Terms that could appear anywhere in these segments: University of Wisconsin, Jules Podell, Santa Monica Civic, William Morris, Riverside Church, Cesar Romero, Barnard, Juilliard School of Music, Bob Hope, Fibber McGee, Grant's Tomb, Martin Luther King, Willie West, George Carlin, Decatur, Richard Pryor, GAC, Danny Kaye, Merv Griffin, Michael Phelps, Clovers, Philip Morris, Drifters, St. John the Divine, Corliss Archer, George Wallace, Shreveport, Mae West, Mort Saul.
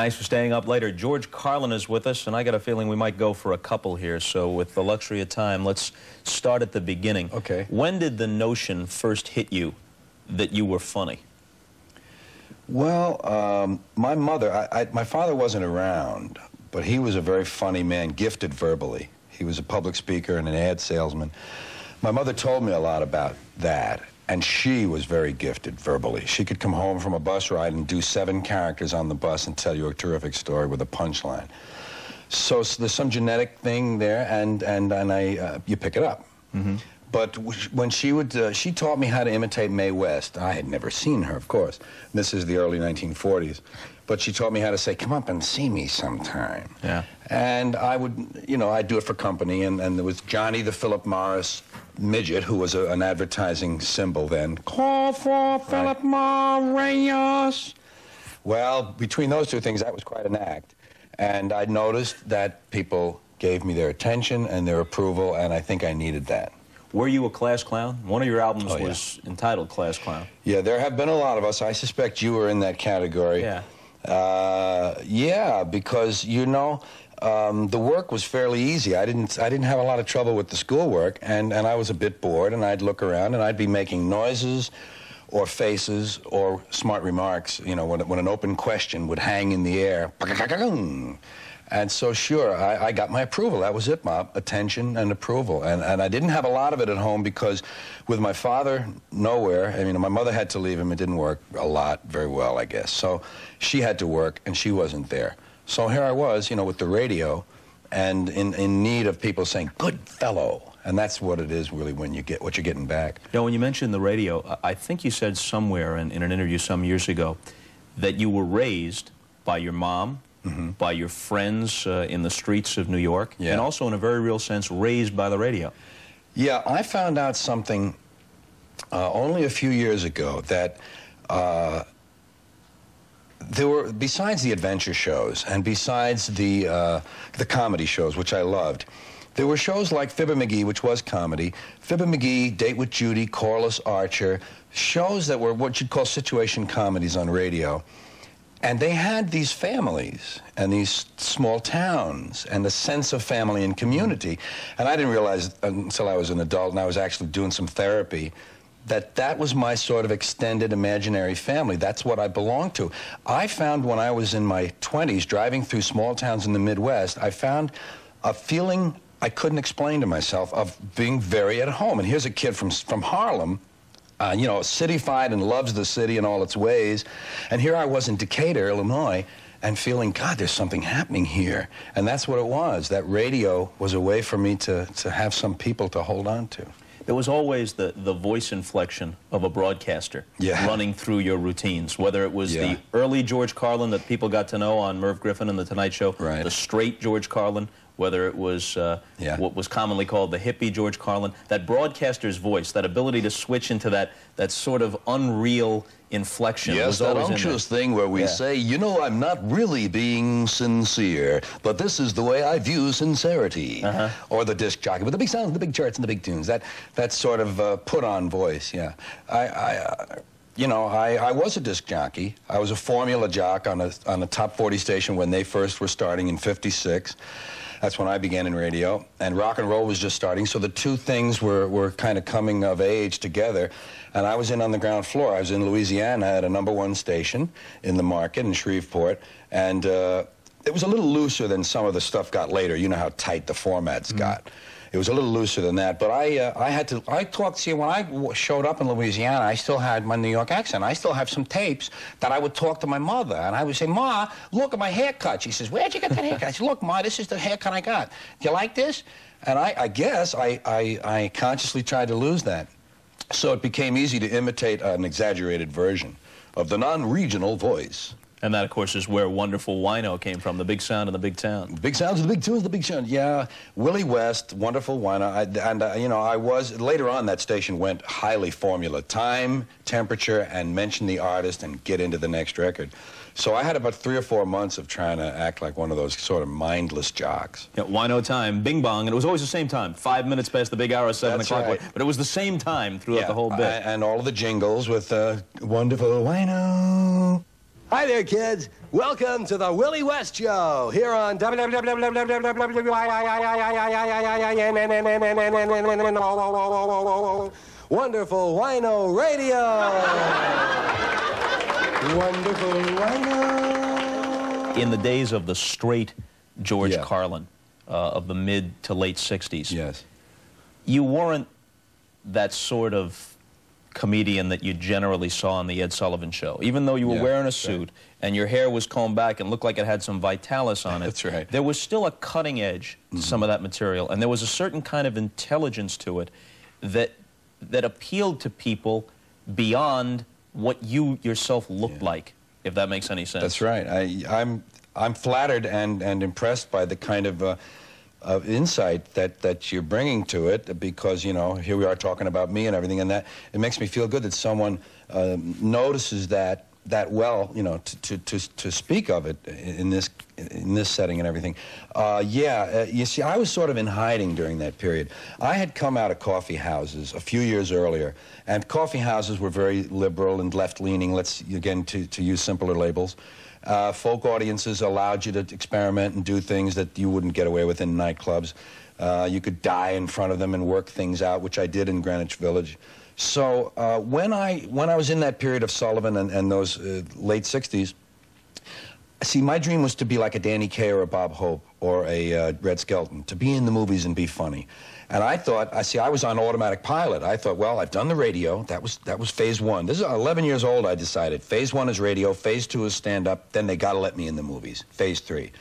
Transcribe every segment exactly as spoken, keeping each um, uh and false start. Thanks for staying up later. George Carlin is with us, and I got a feeling we might go for a couple here. So with the luxury of time, let's start at the beginning. Okay. When did the notion first hit you that you were funny? Well, um, my mother, I, I, my father wasn't around, but he was a very funny man, gifted verbally. He was a public speaker and an ad salesman. My mother told me a lot about that. And she was very gifted verbally. She could come home from a bus ride and do seven characters on the bus and tell you a terrific story with a punchline. So, so there's some genetic thing there, and, and, and I, uh, you pick it up. Mm-hmm. But when she would, uh, she taught me how to imitate Mae West. I had never seen her, of course. This is the early nineteen forties. But she taught me how to say, come up and see me sometime. Yeah. And I would, you know, I'd do it for company, and, and there was Johnny the Philip Morris midget, who was a, an advertising symbol then. Call for Philip Morris. Well, between those two things, that was quite an act. And I noticed that people gave me their attention and their approval, and I think I needed that. Were you a class clown? One of your albums oh, yeah. was entitled Class Clown. Yeah, there have been a lot of us. I suspect you were in that category. Yeah. Uh, yeah, because, you know, um, the work was fairly easy. I didn't, I didn't have a lot of trouble with the schoolwork, and, and I was a bit bored, and I'd look around, and I'd be making noises or faces or smart remarks, you know, when, when an open question would hang in the air. And so, sure, I, I got my approval. That was it, Bob. Attention and approval. And, and I didn't have a lot of it at home because with my father, nowhere. I mean, my mother had to leave him. It didn't work a lot very well, I guess. So she had to work, and she wasn't there. So here I was, you know, with the radio and in, in need of people saying, good fellow. And that's what it is, really, when you get what you're getting back. You know, when you mentioned the radio, I think you said somewhere in, in an interview some years ago that you were raised by your mom, Mm-hmm. by your friends uh, in the streets of New York, yeah. and also in a very real sense raised by the radio. Yeah, I found out something uh, only a few years ago, that uh, there were, besides the adventure shows and besides the, uh, the comedy shows, which I loved, there were shows like Fibber McGee, which was comedy, Fibber McGee, Date with Judy, Corliss Archer, shows that were what you'd call situation comedies on radio. And they had these families and these small towns and the sense of family and community. And I didn't realize until I was an adult and I was actually doing some therapy that that was my sort of extended imaginary family. That's what I belonged to. I found when I was in my twenties driving through small towns in the Midwest, I found a feeling I couldn't explain to myself of being very at home. And here's a kid from, from Harlem, Uh, you know, cityfied and loves the city in all its ways. And here I was in Decatur, Illinois, and feeling, God, there's something happening here. And that's what it was. That radio was a way for me to, to have some people to hold on to. There was always the, the voice inflection of a broadcaster yeah. running through your routines, whether it was yeah. the early George Carlin that people got to know on Merv Griffin and the Tonight Show, right. the straight George Carlin, whether it was uh, yeah. what was commonly called the hippie George Carlin, that broadcaster's voice, that ability to switch into that, that sort of unreal inflection. Yes, was that unctuous thing where we yeah. say, you know, I'm not really being sincere, but this is the way I view sincerity. Uh-huh. Or the disc jockey, with the big sounds, the big charts, and the big tunes, that, that sort of uh, put-on voice, yeah. I, I, uh, you know, I, I was a disc jockey. I was a formula jock on a, on a top forty station when they first were starting in fifty-six. That's when I began in radio, and rock and roll was just starting, so the two things were, were kind of coming of age together, and I was in on the ground floor. I was in Louisiana at a number one station in the market in Shreveport, and uh, it was a little looser than some of the stuff got later. You know how tight the formats mm-hmm. got. It was a little looser than that, but I, uh, I had to, I talked, see, when I w showed up in Louisiana, I still had my New York accent. I still have some tapes that I would talk to my mother, and I would say, Ma, look at my haircut. She says, where'd you get that haircut? I said, look, Ma, this is the haircut I got. Do you like this? And I, I guess I, I, I consciously tried to lose that. So it became easy to imitate an exaggerated version of the non-regional voice. And that, of course, is where Wonderful Wino came from, the big sound and the big town. Big sounds and the big tunes, the big sound. Yeah, Willie West, Wonderful Wino. I, and, uh, you know, I was, later on, that station went highly formula. Time, temperature, and mention the artist and get into the next record. So I had about three or four months of trying to act like one of those sort of mindless jocks. Yeah, Wino time, bing bong, and it was always the same time. Five minutes past the big hour, seven That's o'clock. Right. But it was the same time throughout yeah, the whole bit. I, and all of the jingles with uh, Wonderful Wino. Hi there, kids. Welcome to the Willie West Show here on Wonderful Wino Radio. Wonderful Wino. In the days of the straight George yeah. Carlin uh, of the mid to late sixties, yes, you weren't that sort of comedian that you generally saw on the Ed Sullivan Show. Even though you were yeah, wearing a suit right. and your hair was combed back and looked like it had some Vitalis on it, that's right. there was still a cutting edge to mm-hmm. some of that material, and there was a certain kind of intelligence to it that that appealed to people beyond what you yourself looked yeah. like, if that makes any sense. That's right. I, I'm, I'm flattered and, and impressed by the kind of uh, of insight that, that you're bringing to it, because, you know, here we are talking about me and everything, and that it makes me feel good that someone uh, notices that that well, you know, to, to, to, to speak of it in this, in this setting and everything. Uh, yeah, uh, you see, I was sort of in hiding during that period. I had come out of coffee houses a few years earlier, and coffee houses were very liberal and left-leaning, let's, again, to, to use simpler labels. Uh, folk audiences allowed you to experiment and do things that you wouldn't get away with in nightclubs. Uh, you could die in front of them and work things out, which I did in Greenwich Village. So uh, when I when I was in that period of Sullivan and, and those uh, late sixties, see, my dream was to be like a Danny Kaye or a Bob Hope or a uh, Red Skelton, to be in the movies and be funny. And I thought, I see, I was on automatic pilot. I thought, well, I've done the radio. That was that was phase one. This is eleven years old, I decided. Phase one is radio. Phase two is stand-up. Then they got to let me in the movies. Phase three.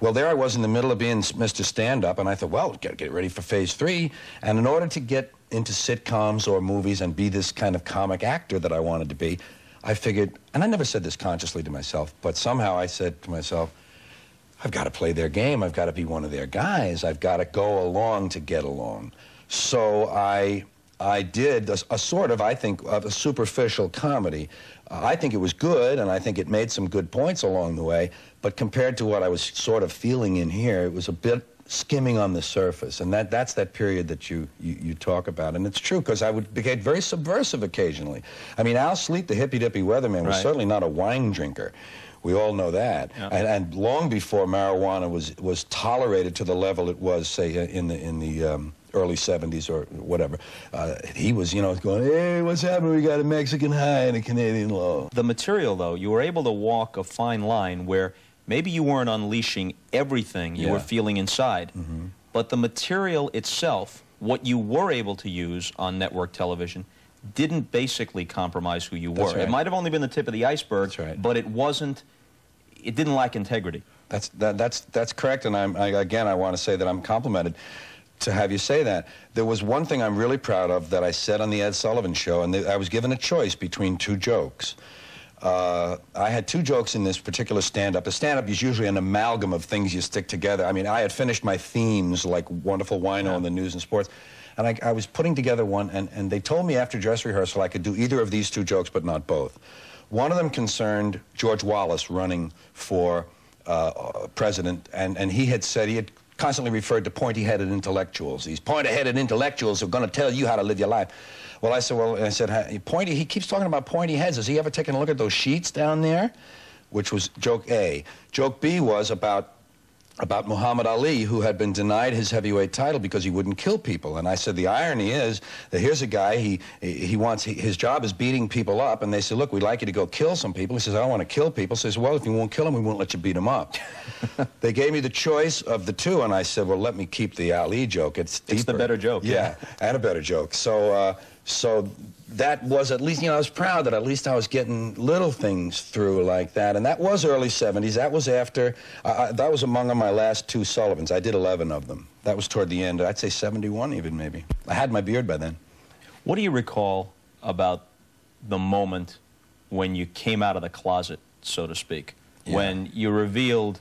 Well, there I was in the middle of being Mister Stand-up, and I thought, well, got to get ready for phase three. And in order to get into sitcoms or movies and be this kind of comic actor that I wanted to be, I figured, and I never said this consciously to myself, but somehow I said to myself, I've got to play their game. I've got to be one of their guys. I've got to go along to get along. So I, I did a, a sort of, I think, of a superficial comedy. Uh, I think it was good, and I think it made some good points along the way, but compared to what I was sort of feeling in here, it was a bit skimming on the surface, and that, that's that period that you, you, you talk about. And it's true, because I would became very subversive occasionally. I mean, Al Sleet, the hippy-dippy weatherman, was right. certainly not a wine drinker. We all know that. Yeah. And, and long before marijuana was, was tolerated to the level it was, say, in the, in the um, early seventies or whatever, uh, he was, you know, going, hey, what's happening? We got a Mexican high and a Canadian low. The material, though, you were able to walk a fine line where maybe you weren't unleashing everything you yeah. were feeling inside, mm-hmm. but the material itself, what you were able to use on network television, didn't basically compromise who you were. Right. It might have only been the tip of the iceberg, right. but it wasn't, it didn't lack integrity. That's, that, that's, that's correct, and I'm, I, again, I want to say that I'm complimented to have you say that. There was one thing I'm really proud of that I said on the Ed Sullivan Show, and I was given a choice between two jokes. Uh, I had two jokes in this particular stand-up. A stand-up is usually an amalgam of things you stick together. I mean, I had finished my themes like Wonderful Wino yeah. and the news and sports, and I, I was putting together one, and, and they told me after dress rehearsal I could do either of these two jokes, but not both. One of them concerned George Wallace running for uh, president, and, and he had said he had constantly referred to pointy-headed intellectuals. These pointy-headed intellectuals are going to tell you how to live your life. Well, I said, well, I said, pointy, he keeps talking about pointy heads. Has he ever taken a look at those sheets down there? Which was joke A. Joke B was about, about Muhammad Ali, who had been denied his heavyweight title because he wouldn't kill people. And I said, the irony is that here's a guy, he, he wants, he, his job is beating people up. And they said, look, we'd like you to go kill some people. He says, I don't want to kill people. He says, well, if you won't kill them, we won't let you beat them up. They gave me the choice of the two, and I said, well, let me keep the Ali joke. It's deeper. It's the better joke. Yeah, yeah. and a better joke. So, uh, so that was at least, you know, I was proud that at least I was getting little things through like that. And that was early seventies. That was after, uh, I, that was among my last two Sullivans. I did eleven of them. That was toward the end. I'd say seventy-one even, maybe. I had my beard by then. What do you recall about the moment when you came out of the closet, so to speak, yeah. when you revealed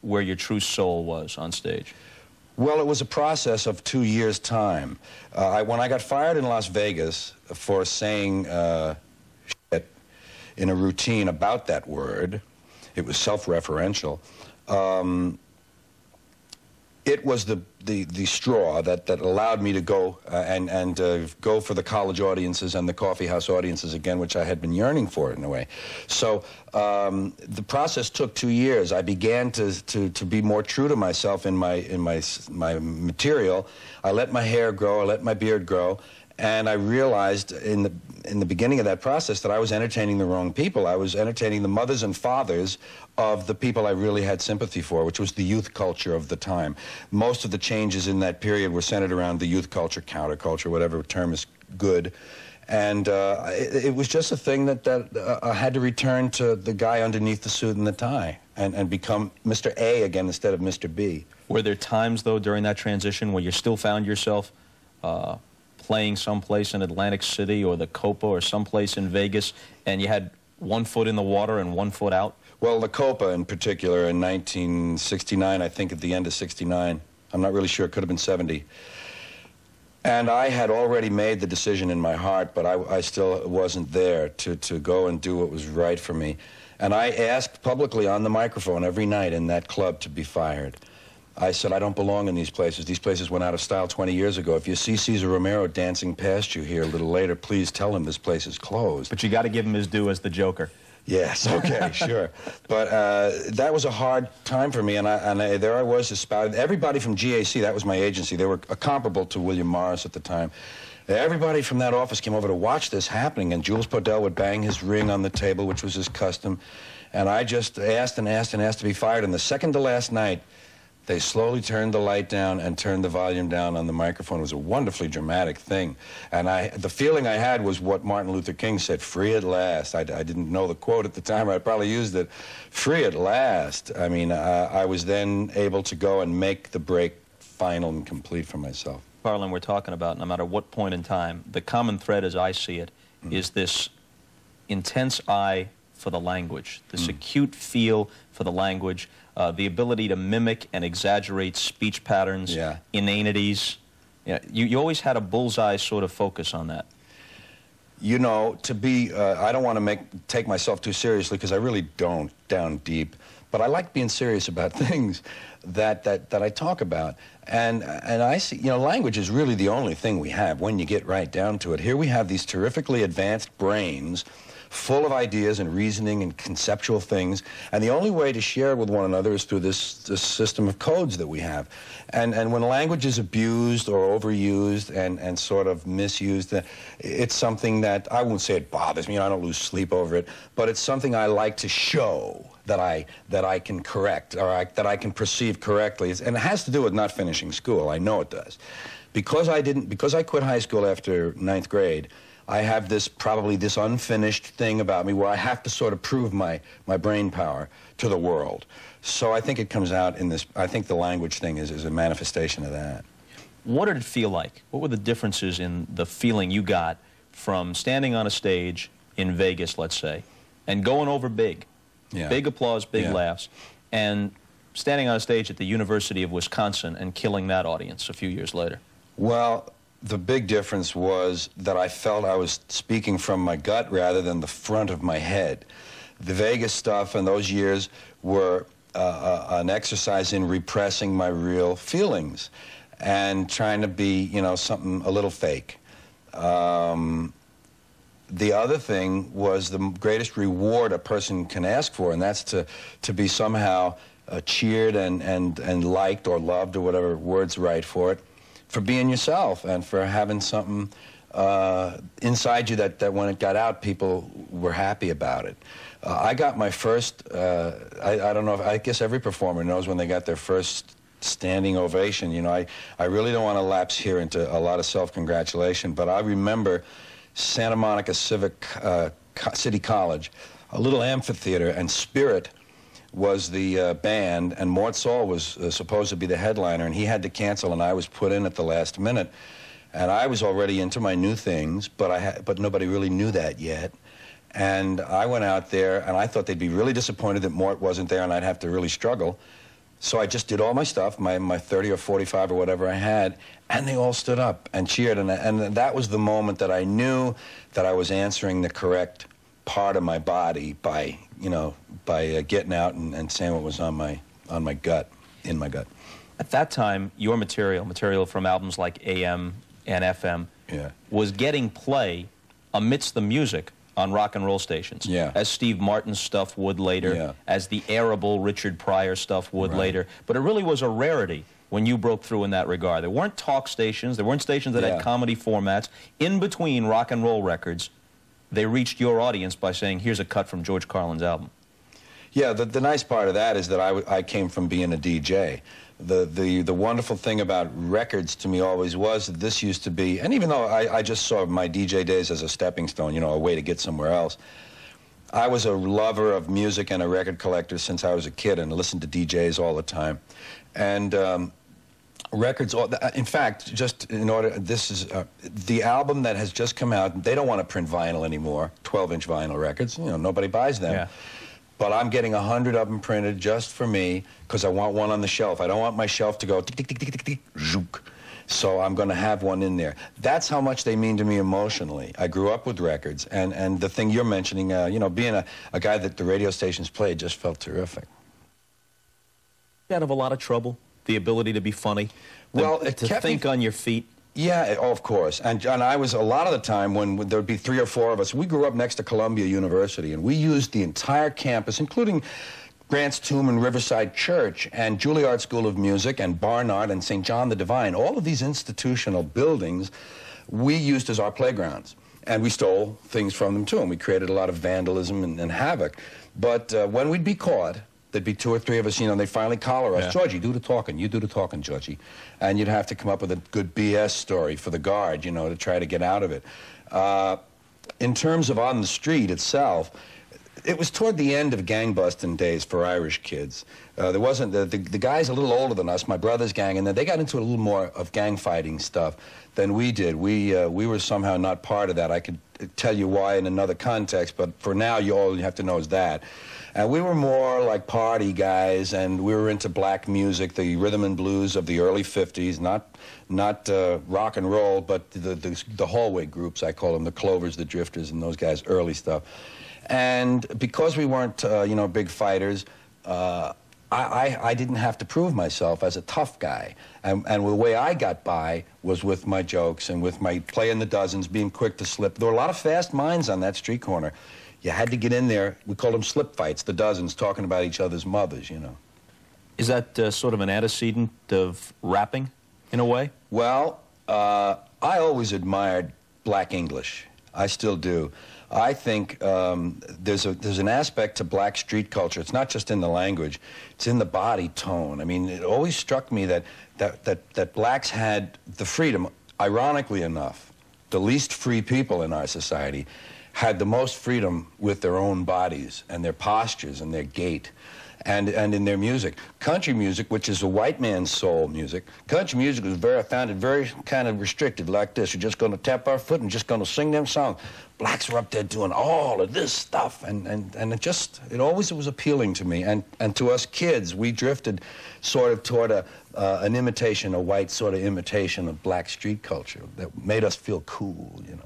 where your true soul was on stage? Well, it was a process of two years' time. Uh, I, when I got fired in Las Vegas for saying uh, shit in a routine about that word, it was self-referential, um, it was the, the, the straw that, that allowed me to go uh, and, and uh, go for the college audiences and the coffeehouse audiences again, which I had been yearning for in a way. So um, the process took two years. I began to, to, to be more true to myself in, my, in my, my material. I let my hair grow, I let my beard grow, and I realized in the, in the beginning of that process that I was entertaining the wrong people. I was entertaining the mothers and fathers of the people I really had sympathy for, which was the youth culture of the time. Most of the changes in that period were centered around the youth culture, counterculture, whatever term is good. And uh, it, it was just a thing that, that uh, I had to return to the guy underneath the suit and the tie and, and become Mister A again instead of Mister B. Were there times, though, during that transition where you still found yourself uh, playing someplace in Atlantic City or the Copa or someplace in Vegas, and you had one foot in the water and one foot out? Well, the Copa in particular in nineteen sixty-nine, I think at the end of sixty-nine. I'm not really sure. It could have been seventy. And I had already made the decision in my heart, but I, I still wasn't there to, to go and do what was right for me. And I asked publicly on the microphone every night in that club to be fired. I said, I don't belong in these places. These places went out of style twenty years ago. If you see Cesar Romero dancing past you here a little later, please tell him this place is closed. But you got to give him his due as the Joker. Yes, okay, sure. But uh, that was a hard time for me, and, I, and I, there I was espousing. Everybody from G A C, that was my agency, they were comparable to William Morris at the time. Everybody from that office came over to watch this happening, and Jules Podell would bang his ring on the table, which was his custom. And I just asked and asked and asked to be fired, and the second to last night, they slowly turned the light down and turned the volume down on the microphone. It was a wonderfully dramatic thing. And I, the feeling I had was what Martin Luther King said, free at last. I, I didn't know the quote at the time. I probably used it. Free at last. I mean, uh, I was then able to go and make the break final and complete for myself. Carlin, we're talking about, no matter what point in time, the common thread as I see it mm. is this intense eye for the language, this mm. acute feel for the language, Uh, the ability to mimic and exaggerate speech patterns, yeah. inanities. Yeah, you, you always had a bullseye sort of focus on that. You know, to be, uh, I don't want to make take myself too seriously because I really don't down deep, but I like being serious about things that, that, that I talk about. And, and I see, you know, language is really the only thing we have when you get right down to it. Here we have these terrifically advanced brains full of ideas and reasoning and conceptual things, and the only way to share with one another is through this, this system of codes that we have. And, and when language is abused or overused and, and sort of misused, it's something that, I won't say it bothers me, I don't lose sleep over it, but it's something I like to show that I, that I can correct, or I, that I can perceive correctly. It's, and it has to do with not finishing school, I know it does. Because I didn't, because I quit high school after ninth grade, I have this, probably this unfinished thing about me where I have to sort of prove my, my brain power to the world. So I think it comes out in this, I think the language thing is, is a manifestation of that. What did it feel like? What were the differences in the feeling you got from standing on a stage in Vegas, let's say, and going over big, yeah. big applause, big yeah. laughs, and standing on a stage at the University of Wisconsin and killing that audience a few years later? Well, the big difference was that I felt I was speaking from my gut rather than the front of my head. The Vegas stuff in those years were uh, uh, an exercise in repressing my real feelings and trying to be, you know, something a little fake. Um, the other thing was the greatest reward a person can ask for, and that's to, to be somehow uh, cheered and, and, and liked or loved or whatever word's right for it, for being yourself and for having something uh, inside you that, that when it got out, people were happy about it. Uh, I got my first, uh, I, I don't know, if, I guess every performer knows when they got their first standing ovation. You know, I, I really don't want to lapse here into a lot of self-congratulation, but I remember Santa Monica Civic, uh, City College, a little amphitheater, and Spirit was the uh, band, and Mort Saul was uh, supposed to be the headliner, and he had to cancel, and I was put in at the last minute. And I was already into my new things, but, I ha but nobody really knew that yet. And I went out there, and I thought they'd be really disappointed that Mort wasn't there, and I'd have to really struggle. So I just did all my stuff, my, my thirty or forty-five or whatever I had, and they all stood up and cheered. And, and that was the moment that I knew that I was answering the correct part of my body by, you know, by uh, getting out and, and saying what was on my, on my gut. in my gut. At that time, your material, material from albums like A M and F M, yeah. was getting play amidst the music on rock and roll stations, yeah. as Steve Martin's stuff would later, yeah. as the arable Richard Pryor stuff would right. later. But it really was a rarity when you broke through in that regard. There weren't talk stations, there weren't stations that yeah. had comedy formats. In between rock and roll records, they reached your audience by saying, here's a cut from George Carlin's album. Yeah, the, the nice part of that is that I, w I came from being a D J. The, the, the wonderful thing about records to me always was that this used to be, and even though I, I just saw my D J days as a stepping stone, you know, a way to get somewhere else, I was a lover of music and a record collector since I was a kid and listened to D Js all the time. And um, records, all, in fact, just in order, this is uh, the album that has just come out. They don't want to print vinyl anymore, twelve inch vinyl records, you know, nobody buys them. Yeah. But I'm getting a hundred of them printed just for me because I want one on the shelf. I don't want my shelf to go tick, tick, tick, tick, tick, tick, zook. So I'm going to have one in there. That's how much they mean to me emotionally. I grew up with records, and, and the thing you're mentioning, uh, you know, being a, a guy that the radio stations played just felt terrific. Out of a lot of trouble, the ability to be funny, the, well, it to think on your feet. Yeah, oh, of course. And, and I was, a lot of the time, when there would be three or four of us, we grew up next to Columbia University, and we used the entire campus, including Grant's Tomb and Riverside Church and Juilliard School of Music and Barnard and Saint John the Divine. All of these institutional buildings we used as our playgrounds, and we stole things from them, too, and we created a lot of vandalism and, and havoc. But uh, when we'd be caught, there'd be two or three of us, you know, and they'd finally collar us. Yeah. Georgie, do the talking. You do the talking, Georgie. And you'd have to come up with a good B S story for the guard, you know, to try to get out of it. Uh, in terms of on the street itself, it was toward the end of gang-busting days for Irish kids. Uh, there wasn't, the, the, the guys a little older than us, my brother's gang, and then they got into a little more of gang-fighting stuff than we did. We, uh, we were somehow not part of that. I could tell you why in another context, but for now, you all you have to know is that. And we were more like party guys, and we were into black music, the rhythm and blues of the early fifties, not, not uh, rock and roll, but the, the, the hallway groups, I call them, the Clovers, the Drifters, and those guys, early stuff. And because we weren't, uh, you know, big fighters, uh, I, I, I didn't have to prove myself as a tough guy. And, and the way I got by was with my jokes and with my play in the dozens, being quick to slip. There were a lot of fast minds on that street corner. You had to get in there. We called them slip fights, the dozens, talking about each other's mothers, you know. Is that uh, sort of an antecedent of rapping, in a way? Well, uh, I always admired black English. I still do. I think um, there's, a, there's an aspect to black street culture. It's not just in the language. It's in the body tone. I mean, it always struck me that, that, that, that blacks had the freedom, ironically enough, the least free people in our society had the most freedom with their own bodies and their postures and their gait and, and in their music. Country music, which is a white man's soul music, country music was very, I found it very kind of restricted like this. You're just going to tap our foot and just going to sing them songs. Blacks were up there doing all of this stuff, and, and, and it just, it always was appealing to me. And, and to us kids, we drifted sort of toward a, uh, an imitation, a white sort of imitation of black street culture that made us feel cool, you know.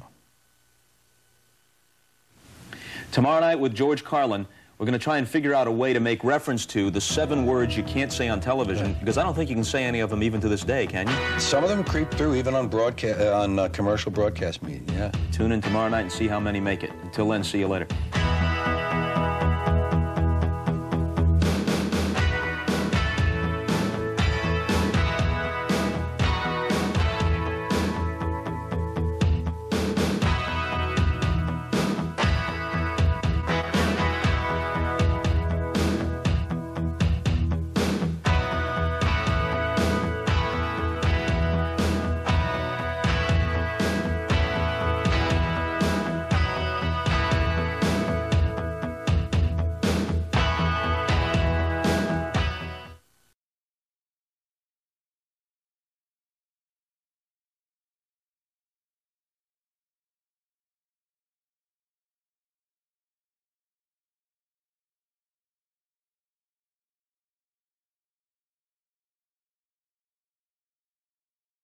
Tomorrow night with George Carlin, we're going to try and figure out a way to make reference to the seven words you can't say on television, because I don't think you can say any of them even to this day, can you? Some of them creep through even on broadcast, uh, on uh, commercial broadcast media, yeah. Tune in tomorrow night and see how many make it. Until then, see you later.